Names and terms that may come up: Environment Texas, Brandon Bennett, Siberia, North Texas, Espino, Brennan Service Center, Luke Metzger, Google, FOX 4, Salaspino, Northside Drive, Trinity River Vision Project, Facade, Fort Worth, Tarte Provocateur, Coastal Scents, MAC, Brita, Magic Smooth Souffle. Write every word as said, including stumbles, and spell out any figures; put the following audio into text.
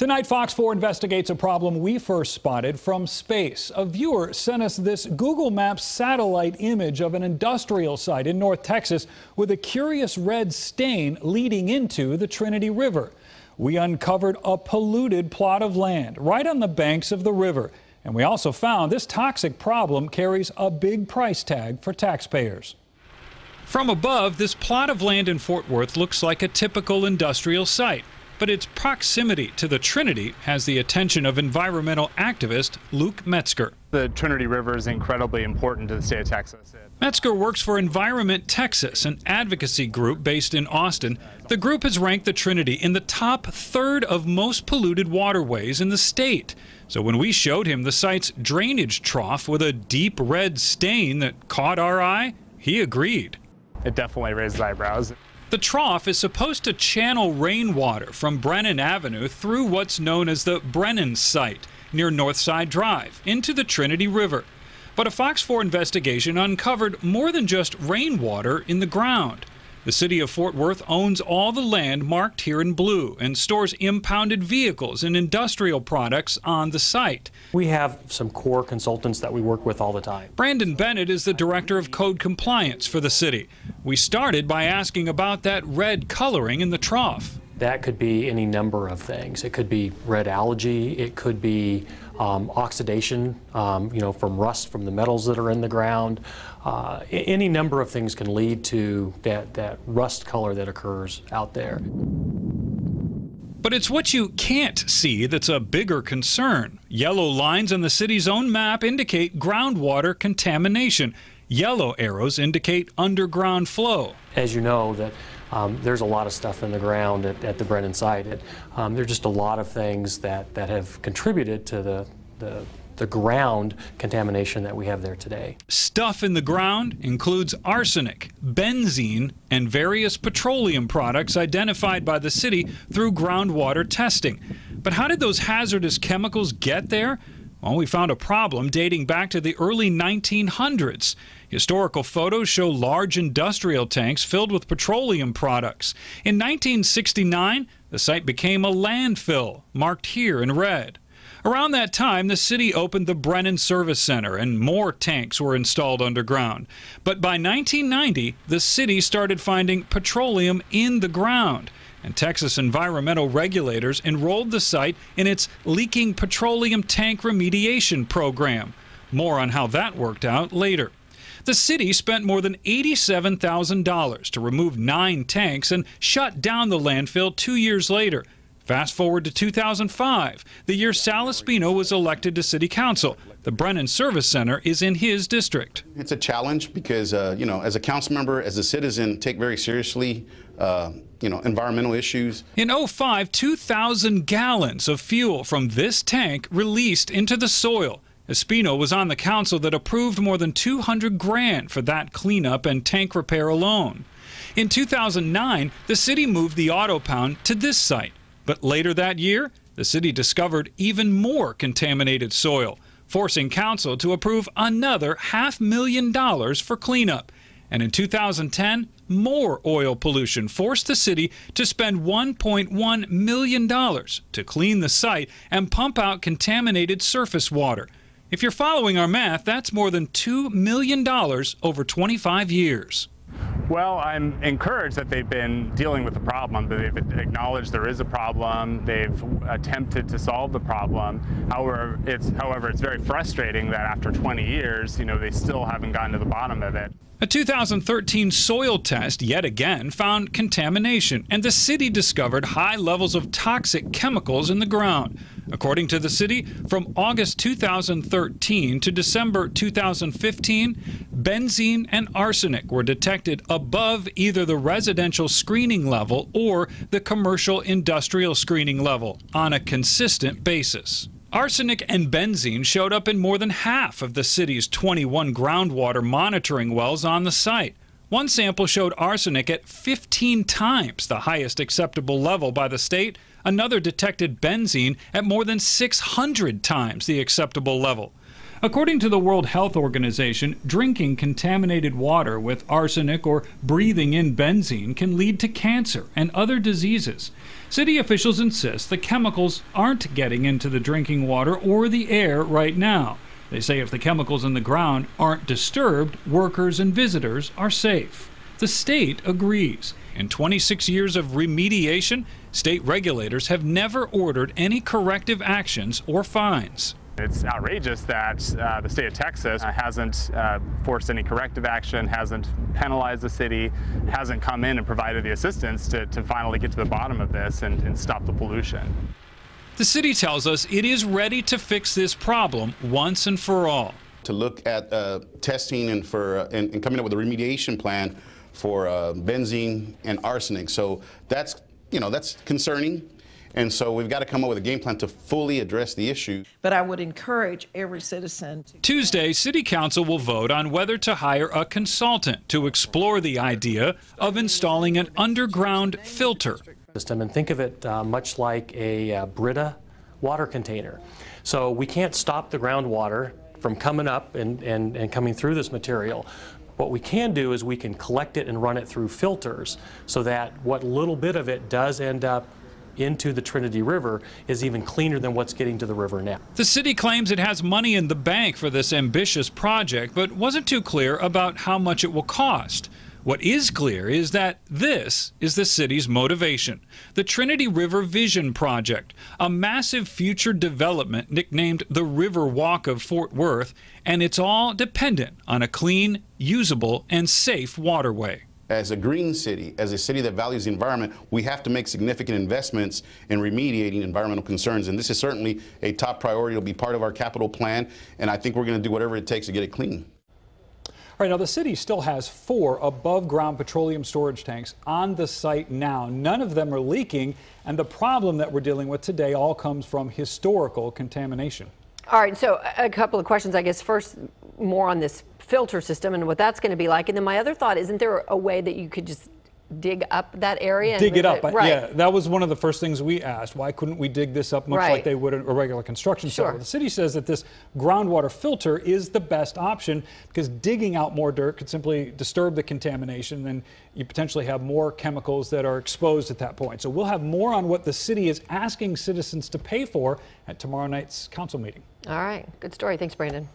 Tonight, Fox four investigates a problem we first spotted from space. A viewer sent us this Google Maps satellite image of an industrial site in North Texas with a curious red stain leading into the Trinity River. We uncovered a polluted plot of land right on the banks of the river. And we also found this toxic problem carries a big price tag for taxpayers. From above, this plot of land in Fort Worth looks like a typical industrial site. But its proximity to the Trinity has the attention of environmental activist Luke Metzger. The Trinity River is incredibly important to the state of Texas. Metzger works for Environment Texas, an advocacy group based in Austin. The group has ranked the Trinity in the top third of most polluted waterways in the state. So when we showed him the site's drainage trough with a deep red stain that caught our eye, he agreed. It definitely raises eyebrows. The trough is supposed to channel rainwater from Brennan Avenue through what's known as the Brennan site, near Northside Drive, into the Trinity River. But a Fox four investigation uncovered more than just rainwater in the ground. The city of Fort Worth owns all the land marked here in blue and stores impounded vehicles and industrial products on the site. We have some core consultants that we work with all the time. Brandon Bennett is the director of code compliance for the city. We started by asking about that red coloring in the trough. That could be any number of things. It could be red algae, it could be um, oxidation, um, you know, from rust from the metals that are in the ground. Uh, any number of things can lead to that, that rust color that occurs out there. But it's what you can't see that's a bigger concern. Yellow lines on the city's own map indicate groundwater contamination. Yellow arrows indicate underground flow. As you know, that Um, there's a lot of stuff in the ground at, at the Brennan site. It, um, there are just a lot of things that, that have contributed to the, the, the ground contamination that we have there today. Stuff in the ground includes arsenic, benzene, and various petroleum products identified by the city through groundwater testing. But how did those hazardous chemicals get there? Well, we found a problem dating back to the early nineteen hundreds. Historical photos show large industrial tanks filled with petroleum products. In nineteen sixty-nine, the site became a landfill, marked here in red. Around that time, the city opened the Brennan Service Center and more tanks were installed underground. But by nineteen ninety, the city started finding petroleum in the ground. And Texas environmental regulators enrolled the site in its leaking petroleum tank remediation program. More on how that worked out later. The city spent more than eighty-seven thousand dollars to remove nine tanks and shut down the landfill two years later. Fast forward to two thousand five, the year Salaspino was elected to city council. The Brennan Service Center is in his district. It's a challenge because, uh, you know, as a council member, as a citizen, take very seriously, uh, you know, environmental issues. In oh five, two thousand gallons of fuel from this tank released into the soil. Espino was on the council that approved more than two hundred grand for that cleanup and tank repair alone. In two thousand nine, the city moved the auto pound to this site. But later that year, the city discovered even more contaminated soil, forcing council to approve another half million dollars for cleanup. And in two thousand ten, more oil pollution forced the city to spend one point one million dollars to clean the site and pump out contaminated surface water. If you're following our math, that's more than two million dollars over twenty-five years. Well, I'm encouraged that they've been dealing with the problem, that they've acknowledged there is a problem, they've attempted to solve the problem. However, it's, however, it's very frustrating that after twenty years, you know, they still haven't gotten to the bottom of it. A two thousand thirteen soil test yet again found contamination, and the city discovered high levels of toxic chemicals in the ground. According to the city, from August two thousand thirteen to December two thousand fifteen, benzene and arsenic were detected above either the residential screening level or the commercial industrial screening level on a consistent basis. Arsenic and benzene showed up in more than half of the city's twenty-one groundwater monitoring wells on the site. One sample showed arsenic at fifteen times the highest acceptable level by the state. Another detected benzene at more than six hundred times the acceptable level. According to the World Health Organization, drinking contaminated water with arsenic or breathing in benzene can lead to cancer and other diseases. City officials insist the chemicals aren't getting into the drinking water or the air right now. They say if the chemicals in the ground aren't disturbed, workers and visitors are safe. The state agrees. In twenty-six years of remediation, state regulators have never ordered any corrective actions or fines. It's outrageous that uh, the state of Texas uh, hasn't uh, forced any corrective action, hasn't penalized the city, hasn't come in and provided the assistance to, to finally get to the bottom of this and, and stop the pollution. The city tells us it is ready to fix this problem once and for all. To look at uh, testing and, for, uh, and, and coming up with a remediation plan for uh, benzene and arsenic. So that's, you know, that's concerning. And so we've got to come up with a game plan to fully address the issue. But I would encourage every citizen. To Tuesday, City Council will vote on whether to hire a consultant to explore the idea of installing an underground filter system. And think of it uh, much like a uh, Brita water container. So we can't stop the groundwater from coming up and, and, and coming through this material. What we can do is we can collect it and run it through filters so that what little bit of it does end up into the Trinity River is even cleaner than what's getting to the river now. The city claims it has money in the bank for this ambitious project, but wasn't too clear about how much it will cost. What is clear is that this is the city's motivation. The Trinity River Vision Project, a massive future development nicknamed the River Walk of Fort Worth, and it's all dependent on a clean, usable, and safe waterway. As a green city, as a city that values the environment, we have to make significant investments in remediating environmental concerns. And this is certainly a top priority. It'll be part of our capital plan. And I think we're going to do whatever it takes to get it clean. All right, now the city still has four above ground petroleum storage tanks on the site now. None of them are leaking. And the problem that we're dealing with today all comes from historical contamination. All right, so a couple of questions, I guess. First, more on this filter system and what that's going to be like. And then my other thought, isn't there a way that you could just dig up that area? Dig it up, right? Yeah, that was one of the first things we asked. Why couldn't we dig this up much right. like they would in a regular construction site? Sure. The city says that this groundwater filter is the best option because digging out more dirt could simply disturb the contamination, and you potentially have more chemicals that are exposed at that point. So we'll have more on what the city is asking citizens to pay for at tomorrow night's council meeting. All right, good story. Thanks, Brandon.